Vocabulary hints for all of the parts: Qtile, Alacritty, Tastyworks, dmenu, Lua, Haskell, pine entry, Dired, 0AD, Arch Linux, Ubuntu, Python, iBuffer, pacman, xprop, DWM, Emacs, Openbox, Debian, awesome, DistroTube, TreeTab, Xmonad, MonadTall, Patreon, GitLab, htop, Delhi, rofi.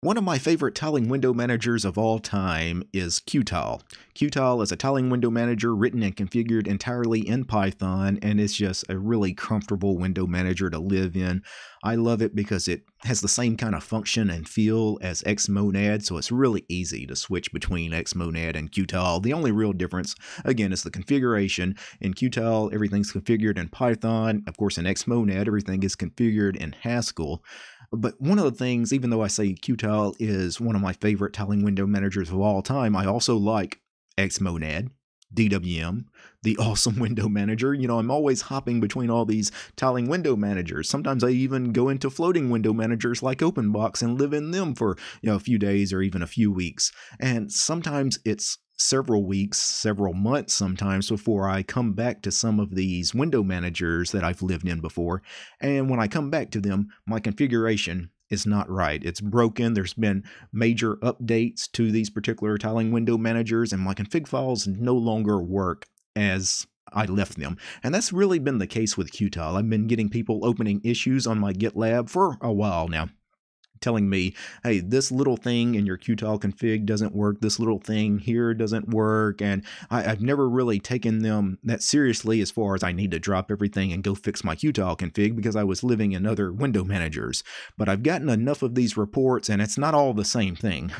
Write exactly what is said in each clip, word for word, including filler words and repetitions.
One of my favorite tiling window managers of all time is Qtile. Qtile is a tiling window manager written and configured entirely in Python, and it's just a really comfortable window manager to live in. I love it because it has the same kind of function and feel as Xmonad, so it's really easy to switch between Xmonad and Qtile. The only real difference, again, is the configuration. In Qtile, everything's configured in Python. Of course, in Xmonad, everything is configured in Haskell. But one of the things, even though I say Qtile is one of my favorite tiling window managers of all time, I also like Xmonad, D W M, the awesome window manager. You know, I'm always hopping between all these tiling window managers. Sometimes I even go into floating window managers like Openbox and live in them for, you know, a few days or even a few weeks. And sometimes it's several weeks, several months sometimes before I come back to some of these window managers that I've lived in before. And when I come back to them, my configuration is not right. It's broken. There's been major updates to these particular tiling window managers, and my config files no longer work as I left them. And that's really been the case with Qtile. I've been getting people opening issues on my GitLab for a while now, telling me, hey, this little thing in your Qtile config doesn't work, this little thing here doesn't work, and I, I've never really taken them that seriously as far as I need to drop everything and go fix my Qtile config because I was living in other window managers. But I've gotten enough of these reports, and it's not all the same thing.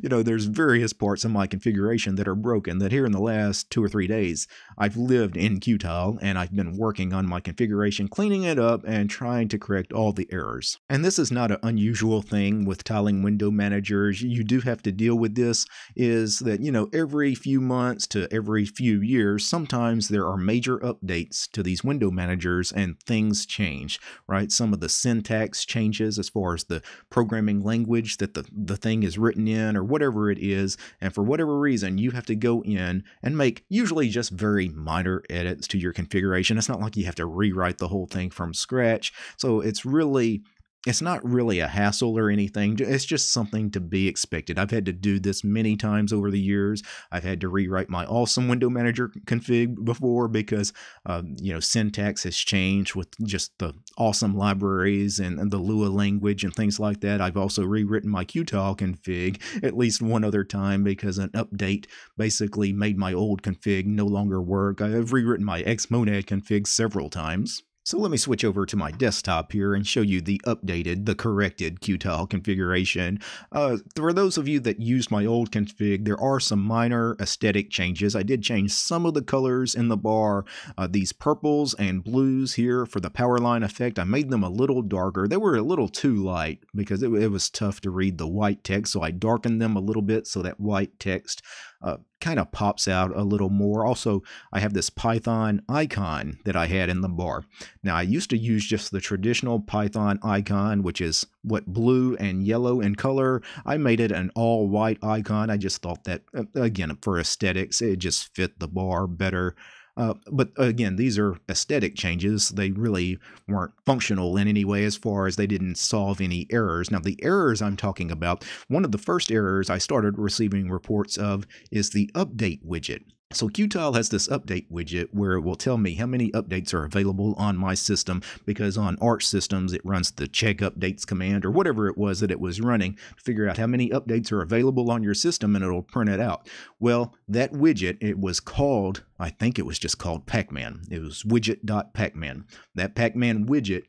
You know, there's various parts of my configuration that are broken that here in the last two or three days, I've lived in Qtile, and I've been working on my configuration, cleaning it up, and trying to correct all the errors. And this is not an unusual thing with tiling window managers. You do have to deal with this, is that, you know, every few months to every few years, sometimes there are major updates to these window managers and things change, right? Some of the syntax changes as far as the programming language that the, the thing is written in or whatever it is. And for whatever reason, you have to go in and make usually just very minor edits to your configuration. It's not like you have to rewrite the whole thing from scratch. So it's really It's not really a hassle or anything. It's just something to be expected. I've had to do this many times over the years. I've had to rewrite my awesome window manager config before because, um, you know, syntax has changed with just the awesome libraries and, and the Lua language and things like that. I've also rewritten my Qtile config at least one other time because an update basically made my old config no longer work. I've rewritten my Xmonad config several times. So let me switch over to my desktop here and show you the updated, the corrected Qtile configuration. Uh, for those of you that used my old config, there are some minor aesthetic changes. I did change some of the colors in the bar. Uh, these purples and blues here for the power line effect, I made them a little darker. They were a little too light because it, it was tough to read the white text, so I darkened them a little bit so that white text Uh, kind of pops out a little more. Also, I have this Python icon that I had in the bar. Now, I used to use just the traditional Python icon, which is what blue and yellow in color. I made it an all white icon. I just thought that, again, for aesthetics, it just fit the bar better. Uh, but again, these are aesthetic changes. They really weren't functional in any way as far as they didn't solve any errors. Now, the errors I'm talking about, one of the first errors I started receiving reports of is the update widget. So Qtile has this update widget where it will tell me how many updates are available on my system, because on Arch systems, it runs the check updates command or whatever it was that it was running to figure out how many updates are available on your system, and it'll print it out. Well, that widget, it was called, I think it was just called Pac-Man. It was widget.pacman. That Pac-Man widget,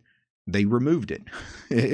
they removed it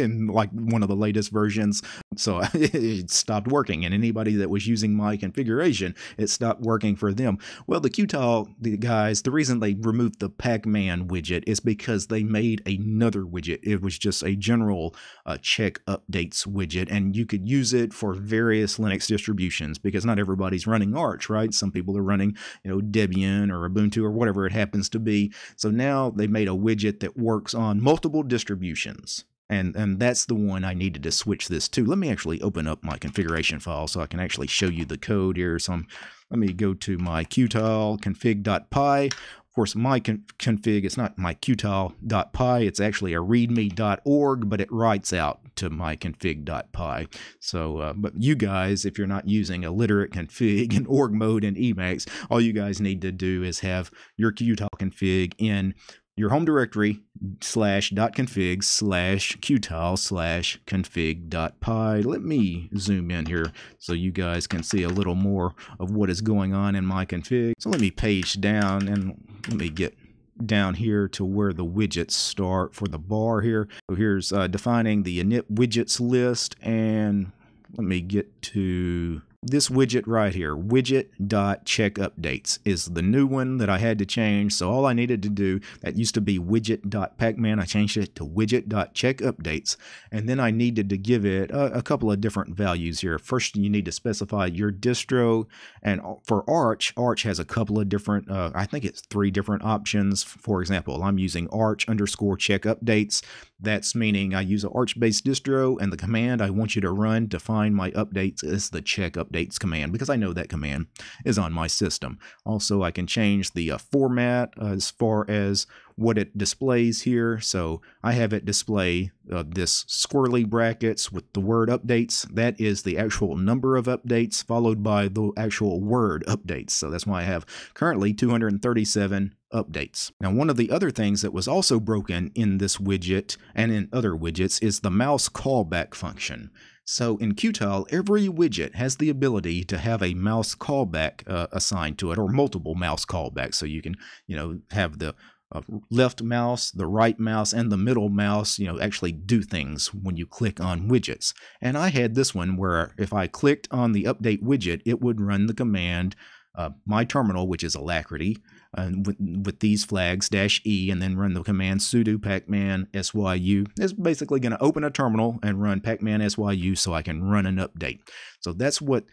in like one of the latest versions. So it stopped working, and anybody that was using my configuration, it stopped working for them. Well, the Qtile the guys, the reason they removed the Pac-Man widget is because they made another widget. It was just a general uh, check updates widget, and you could use it for various Linux distributions because not everybody's running Arch, right? Some people are running, you know, Debian or Ubuntu or whatever it happens to be. So now they made a widget that works on multiple distributions. And, and that's the one I needed to switch this to. Let me actually open up my configuration file so I can actually show you the code here. So I'm, let me go to my Qtile config.py. Of course, my con config, it's not my Qtile.py. It's actually a readme dot org, but it writes out to my config.py. So, uh, but you guys, if you're not using a literate config in org mode in Emacs, all you guys need to do is have your Qtile config in your home directory slash dot config slash qtile slash config dot py. Let me zoom in here so you guys can see a little more of what is going on in my config. So let me page down and let me get down here to where the widgets start for the bar here. So here's uh, defining the init widgets list, and let me get to this widget right here. Widget.checkUpdates is the new one that I had to change. So all I needed to do, that used to be widget.pacman, I changed it to widget.checkUpdates, and then I needed to give it a, a couple of different values here. First, you need to specify your distro, and for Arch, Arch has a couple of different, uh, I think it's three different options. For example, I'm using Arch underscore checkUpdates. That's meaning I use an Arch-based distro, and the command I want you to run to find my updates is the checkUpdates command, because I know that command is on my system. Also, I can change the uh, format uh, as far as what it displays here. So I have it display uh, this squirrely brackets with the word updates. That is the actual number of updates followed by the actual word updates. So that's why I have currently two hundred thirty-seven updates. Now, one of the other things that was also broken in this widget and in other widgets is the mouse callback function. So in Qtile, every widget has the ability to have a mouse callback uh, assigned to it, or multiple mouse callbacks. So you can, you know, have the Uh, left mouse, the right mouse, and the middle mouse, you know, actually do things when you click on widgets. And I had this one where if I clicked on the update widget, it would run the command, uh, my terminal, which is Alacritty, uh, with, with these flags, dash E, and then run the command sudo pacman syu. It's basically going to open a terminal and run pacman syu so I can run an update. So that's what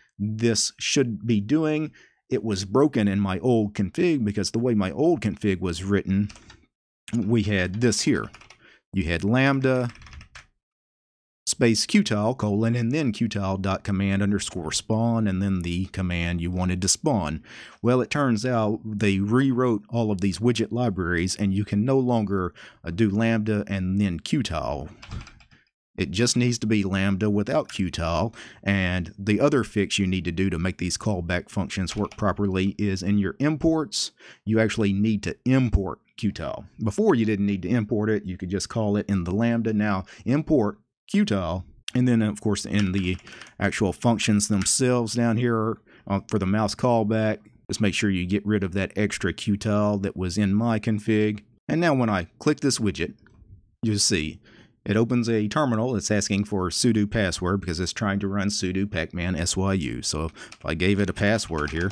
this should be doing. It was broken in my old config because the way my old config was written, we had this here. You had lambda space qtile colon and then qtile.command underscore spawn and then the command you wanted to spawn. Well, it turns out they rewrote all of these widget libraries and you can no longer do lambda and then qtile. It just needs to be lambda without Qtile, and the other fix you need to do to make these callback functions work properly is in your imports, you actually need to import Qtile. Before you didn't need to import it, you could just call it in the lambda. Now import Qtile, and then of course in the actual functions themselves down here for the mouse callback, just make sure you get rid of that extra Qtile that was in my config. And now when I click this widget, you'll see it opens a terminal. It's asking for sudo password because it's trying to run sudo pacman syu. So if I gave it a password here,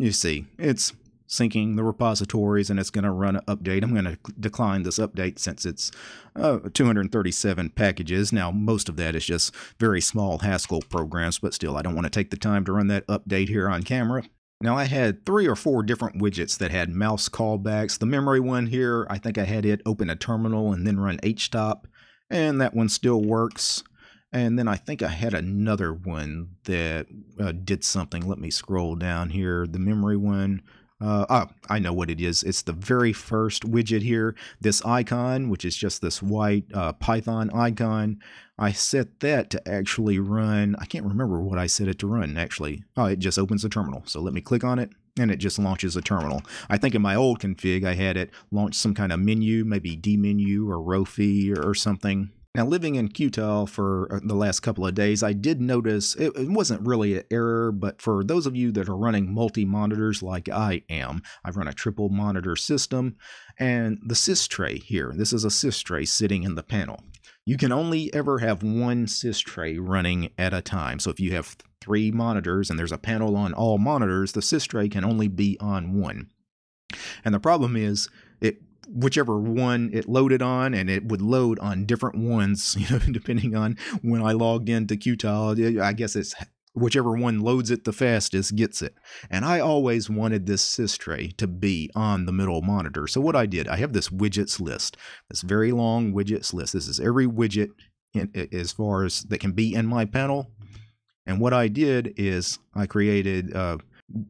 you see it's syncing the repositories and it's going to run an update. I'm going to decline this update since it's uh, two hundred thirty-seven packages. Now, most of that is just very small Haskell programs, but still, I don't want to take the time to run that update here on camera. Now, I had three or four different widgets that had mouse callbacks. The memory one here, I think I had it open a terminal and then run htop, and that one still works. And then I think I had another one that uh, did something. Let me scroll down here. The memory one. Uh, oh, I know what it is. It's the very first widget here. This icon, which is just this white uh, Python icon. I set that to actually run. I can't remember what I set it to run, actually. Oh, it just opens a terminal. So let me click on it, and it just launches a terminal. I think in my old config, I had it launch some kind of menu, maybe dmenu or rofi or something. Now, living in Qtile for the last couple of days, I did notice it, it wasn't really an error, but for those of you that are running multi-monitors like I am, I run a triple monitor system, and the sys tray here, this is a sys tray sitting in the panel. You can only ever have one sys tray running at a time. So if you have three monitors and there's a panel on all monitors, the sys tray can only be on one. And the problem is it whichever one it loaded on, and it would load on different ones, you know, depending on when I logged into Qtile. I guess it's whichever one loads it the fastest gets it. And I always wanted this sys tray to be on the middle monitor. So what I did, I have this widgets list, this very long widgets list. This is every widget in, as far as that can be in my panel. And what I did is I created uh,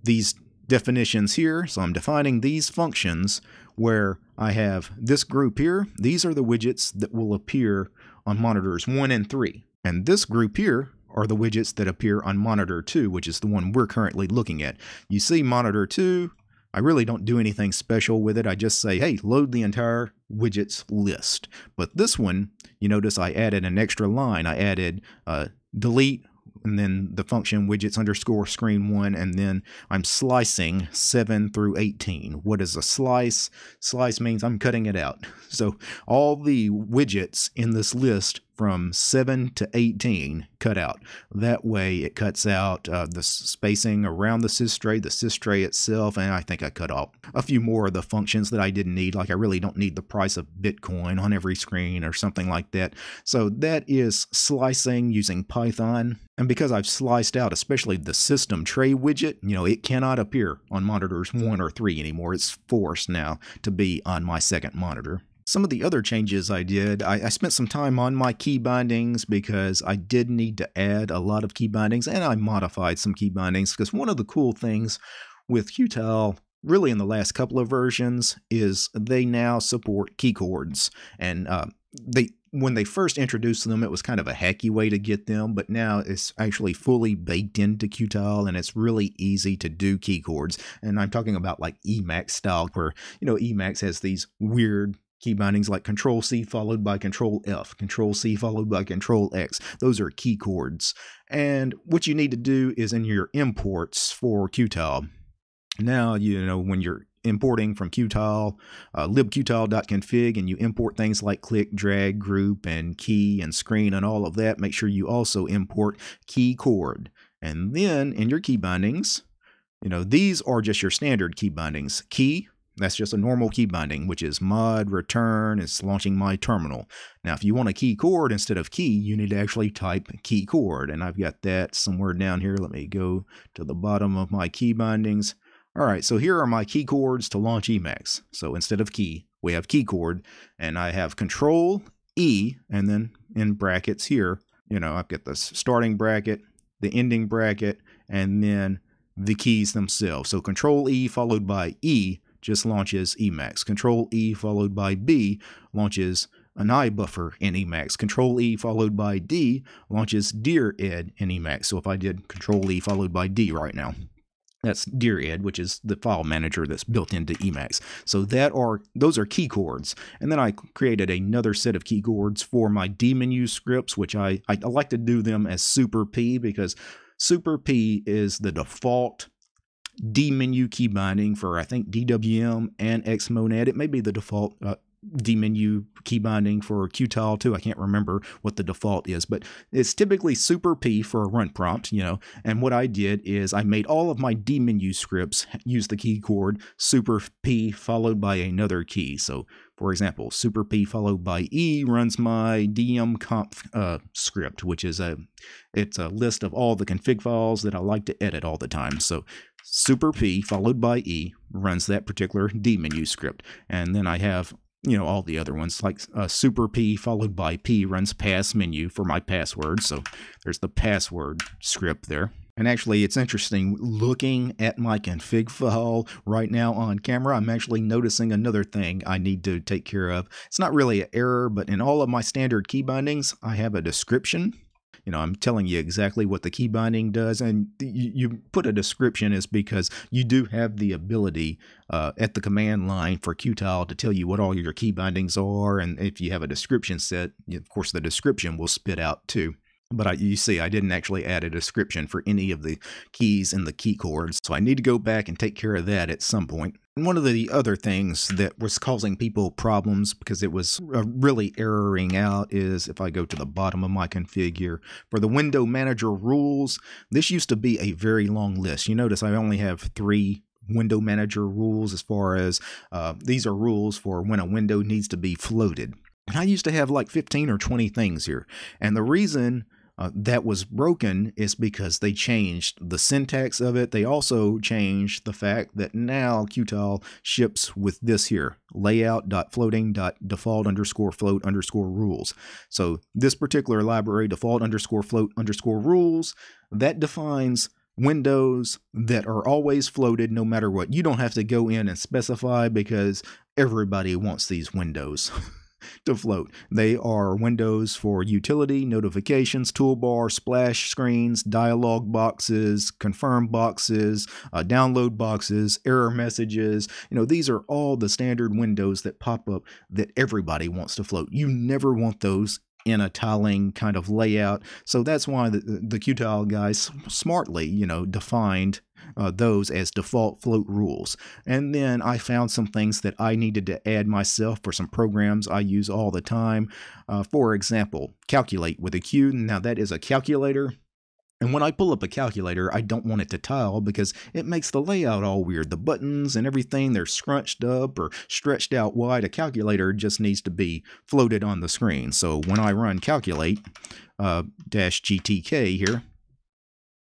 these definitions here. So I'm defining these functions where I have this group here. These are the widgets that will appear on monitors one and three. And this group here are the widgets that appear on monitor two, which is the one we're currently looking at. You see monitor two, I really don't do anything special with it. I just say, hey, load the entire widgets list. But this one, you notice I added an extra line. I added uh, delete, and then the function widgets underscore screen one, and then I'm slicing seven through eighteen. What is a slice? Slice means I'm cutting it out. So all the widgets in this list from seven to eighteen cut out. That way it cuts out uh, the spacing around the sys tray, the sys tray itself, and I think I cut off a few more of the functions that I didn't need, like I really don't need the price of Bitcoin on every screen or something like that. So that is slicing using Python. And because I've sliced out, especially the system tray widget, you know, it cannot appear on monitors one or three anymore. It's forced now to be on my second monitor. Some of the other changes I did, I, I spent some time on my key bindings because I did need to add a lot of key bindings, and I modified some key bindings because one of the cool things with Qtile, really in the last couple of versions, is they now support key chords. And uh, they when they first introduced them, it was kind of a hacky way to get them, but now it's actually fully baked into Qtile, and it's really easy to do key chords. And I'm talking about like Emacs style, where, you know, Emacs has these weird key bindings like Control C followed by Control F, Control C followed by Control X. Those are key chords. And what you need to do is in your imports for Qtile. Now, you know, when you're importing from Qtile, uh, libqtile.config, and you import things like click, drag, group, and key, and screen, and all of that, make sure you also import key chord. And then in your key bindings, you know, these are just your standard key bindings. Key, that's just a normal key binding, which is mod return, it's launching my terminal. Now, if you want a key chord instead of key, you need to actually type key chord. And I've got that somewhere down here. Let me go to the bottom of my key bindings. All right, so here are my key chords to launch Emacs. So instead of key, we have key chord, and I have Control E, and then in brackets here, you know, I've got the starting bracket, the ending bracket, and then the keys themselves. So Control E followed by E just launches Emacs. Control E followed by B launches an iBuffer in Emacs. Control E followed by D launches Dired in Emacs. So if I did Control E followed by D right now, that's Dired, which is the file manager that's built into Emacs. So that are those are key chords. And then I created another set of key chords for my dmenu scripts, which I, I, I like to do them as super P, because super P is the default dmenu key binding for, I think, D W M and Xmonad. It may be the default uh, dmenu key binding for Qtile too. I can't remember what the default is, but it's typically super P for a run prompt, you know. And what I did is I made all of my dmenu scripts use the key chord super P followed by another key. So, for example, super P followed by E runs my dmconf uh, script, which is a it's a list of all the config files that I like to edit all the time. So super P followed by E runs that particular dmenu script. And then I have, you know, all the other ones, like uh, super P followed by P runs pass menu for my password. So there's the password script there. And actually, it's interesting looking at my config file right now on camera. I'm actually noticing another thing I need to take care of. It's not really an error, but in all of my standard key bindings, I have a description. You know, I'm telling you exactly what the key binding does, and you, you put a description is because you do have the ability uh, at the command line for Qtile to tell you what all your key bindings are, and if you have a description set, of course, the description will spit out too. But I, you see, I didn't actually add a description for any of the keys in the key chords, so I need to go back and take care of that at some point. And one of the other things that was causing people problems because it was really erroring out is if I go to the bottom of my config here, for the window manager rules, this used to be a very long list. You notice I only have three window manager rules as far as uh, these are rules for when a window needs to be floated. And I used to have like fifteen or twenty things here. And the reason Uh, that was broken is because they changed the syntax of it. They also changed the fact that now Qtile ships with this here, layout.floating.default underscore float underscore rules. So this particular library, default underscore float underscore rules, that defines windows that are always floated no matter what. You don't have to go in and specify because everybody wants these windows. to float. They are windows for utility, notifications, toolbar, splash screens, dialog boxes, confirm boxes, uh, download boxes, error messages. You know, these are all the standard windows that pop up that everybody wants to float. You never want those in a tiling kind of layout. So that's why the, the Qtile guys smartly, you know, defined uh, those as default float rules. And then I found some things that I needed to add myself for some programs I use all the time. Uh, for example, calculate with a Q. Now that is a calculator. And when I pull up a calculator, I don't want it to tile because it makes the layout all weird. The buttons and everything, they're scrunched up or stretched out wide. A calculator just needs to be floated on the screen. So when I run calculate uh, dash G T K here,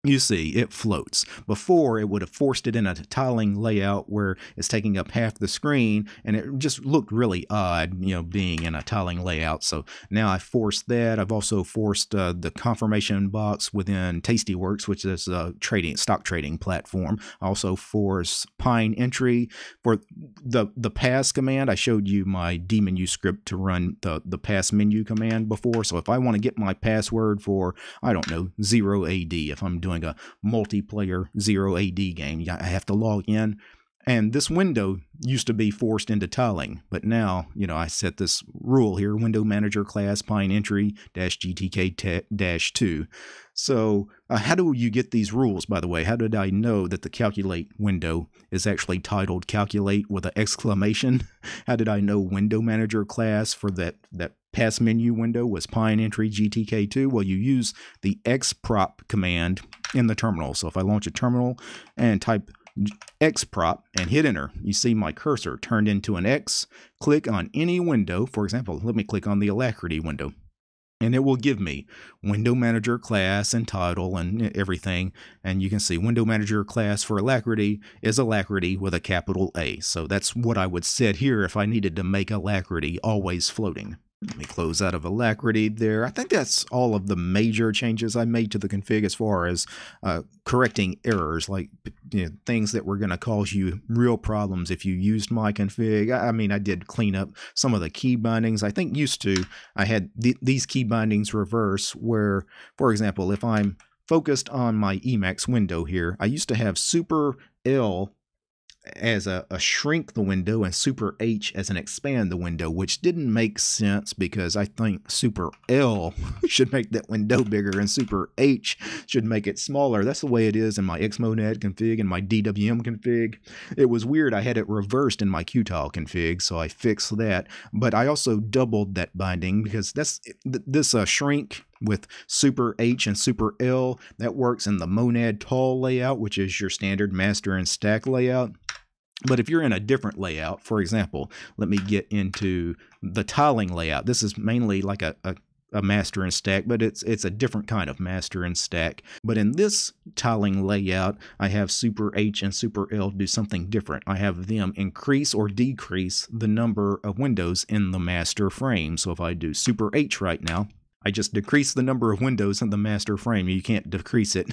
you see it floats. Before, it would have forced it in a tiling layout where it's taking up half the screen, and it just looked really odd, you know, being in a tiling layout. So now I forced that. I've also forced uh, the confirmation box within Tastyworks, which is a trading stock trading platform. I also forced pine entry for the the pass command. I showed you my dmenu script to run the the pass menu command before. So if I want to get my password for, I don't know, zero A D, if I'm doing a multiplayer zero A D game, I have to log in, and this window used to be forced into tiling, but now, you know, I set this rule here, window manager class pine entry dash G T K dash two. So uh, how do you get these rules, by the way? How did I know that the calculate window is actually titled calculate with an exclamation? How did I know window manager class for that that pass menu window was pine entry G T K two? Well, you use the xprop command in the terminal. So if I launch a terminal and type xprop and hit enter, you see my cursor turned into an X. Click on any window. For example, let me click on the Alacritty window, and it will give me window manager class and title and everything. And you can see window manager class for Alacritty is Alacritty with a capital A. So that's what I would set here if I needed to make Alacritty always floating. Let me close out of Alacritty there. I think that's all of the major changes I made to the config as far as uh, correcting errors, like, you know, things that were going to cause you real problems if you used my config. I mean, I did clean up some of the key bindings. I think used to I had th these key bindings reverse where, for example, if I'm focused on my Emacs window here, I used to have super L as a, a shrink the window and super H as an expand the window, which didn't make sense because I think super L should make that window bigger and super H should make it smaller. That's the way it is in my Xmonad config and my D W M config. It was weird. I had it reversed in my Qtile config, so I fixed that. But I also doubled that binding because that's this uh, shrink with super H and super L that works in the MonadTall layout, which is your standard master and stack layout. But if you're in a different layout, for example, let me get into the tiling layout. This is mainly like a, a, a master and stack, but it's it's a different kind of master and stack. But in this tiling layout, I have super H and super L do something different. I have them increase or decrease the number of windows in the master frame. So if I do super H right now, I just decreased the number of windows in the master frame. You can't decrease it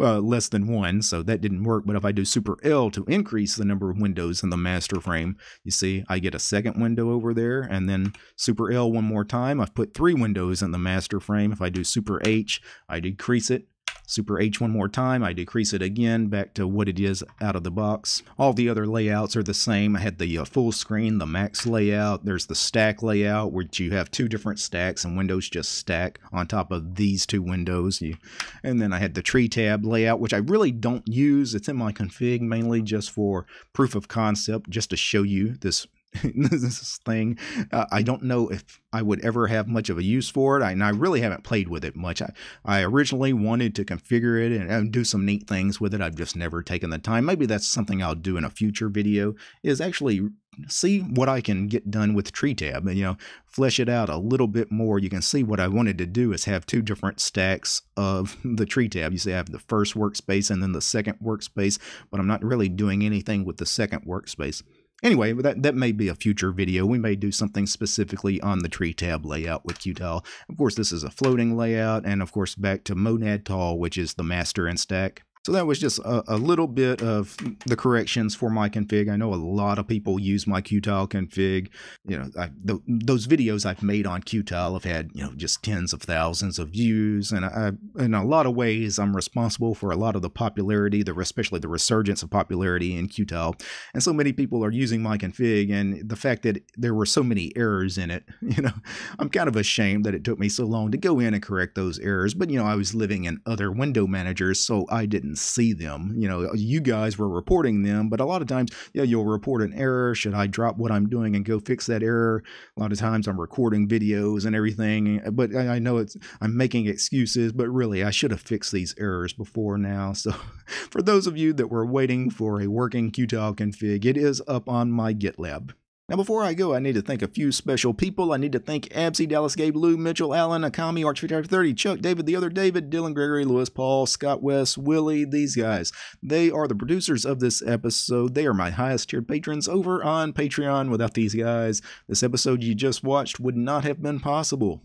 uh, less than one, so that didn't work. But if I do super L to increase the number of windows in the master frame, you see I get a second window over there, and then super L one more time. I've put three windows in the master frame. If I do super H, I decrease it. Super H one more time, I decrease it again back to what it is out of the box. All the other layouts are the same. I had the uh, full screen, the max layout. There's the stack layout, which you have two different stacks and windows just stack on top of these two windows. You, and then I had the TreeTab layout, which I really don't use. It's in my config mainly just for proof of concept, just to show you this this thing. Uh, I don't know if I would ever have much of a use for it, I, and I really haven't played with it much. I, I originally wanted to configure it and, and do some neat things with it. I've just never taken the time. Maybe that's something I'll do in a future video, is actually see what I can get done with TreeTab and, you know, flesh it out a little bit more. You can see what I wanted to do is have two different stacks of the TreeTab. You see I have the first workspace and then the second workspace, but I'm not really doing anything with the second workspace. Anyway, that, that may be a future video. We may do something specifically on the TreeTab layout with Qtile. Of course, this is a floating layout, and of course, back to MonadTall, which is the master and stack. So that was just a, a little bit of the corrections for my config. I know a lot of people use my Qtile config. You know, I, the, those videos I've made on Qtile have had, you know, just tens of thousands of views. And I, in a lot of ways, I'm responsible for a lot of the popularity, the especially the resurgence of popularity in Qtile. And so many people are using my config, and the fact that there were so many errors in it, you know, I'm kind of ashamed that it took me so long to go in and correct those errors. But, you know, I was living in other window managers, so I didn't see them. You know, you guys were reporting them, but a lot of times, yeah, you'll report an error. Should I drop what I'm doing and go fix that error? A lot of times I'm recording videos and everything, but I know it's, I'm making excuses, but really I should have fixed these errors before now. So for those of you that were waiting for a working Qtile config, it is up on my GitLab. Now, before I go, I need to thank a few special people. I need to thank Absy, Dallas, Gabe, Lou, Mitchell, Alan, Akami, Arch thirty, Chuck, David, the other David, Dylan, Gregory, Lewis, Paul, Scott, West, Willie, these guys. They are the producers of this episode. They are my highest tiered patrons over on Patreon. Without these guys, this episode you just watched would not have been possible.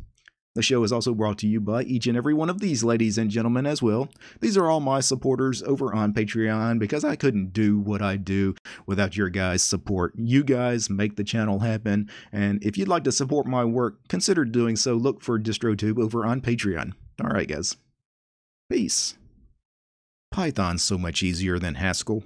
The show is also brought to you by each and every one of these ladies and gentlemen as well. These are all my supporters over on Patreon, because I couldn't do what I do without your guys' support. You guys make the channel happen, and if you'd like to support my work, consider doing so. Look for DistroTube over on Patreon. All right, guys. Peace. Python's so much easier than Haskell.